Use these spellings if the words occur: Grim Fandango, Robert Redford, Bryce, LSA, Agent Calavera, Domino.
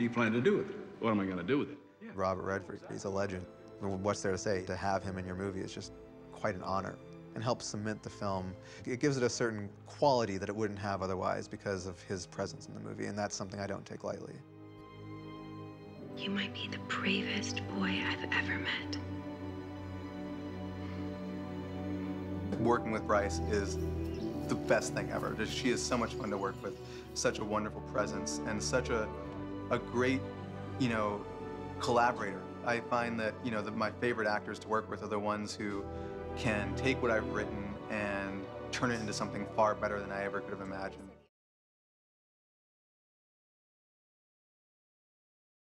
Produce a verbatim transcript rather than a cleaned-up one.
do you plan to do with it? What am I going to do with it? Yeah. Robert Redford, he's a legend. What's there to say? To have him in your movie is just quite an honor and helps cement the film. It gives it a certain quality that it wouldn't have otherwise because of his presence in the movie, and that's something I don't take lightly. You might be the bravest boy I've ever met. Working with Bryce is the best thing ever. She is so much fun to work with, such a wonderful presence, and such a, a great, you know, collaborator. I find that, you know, the, my favorite actors to work with are the ones who can take what I've written and turn it into something far better than I ever could have imagined.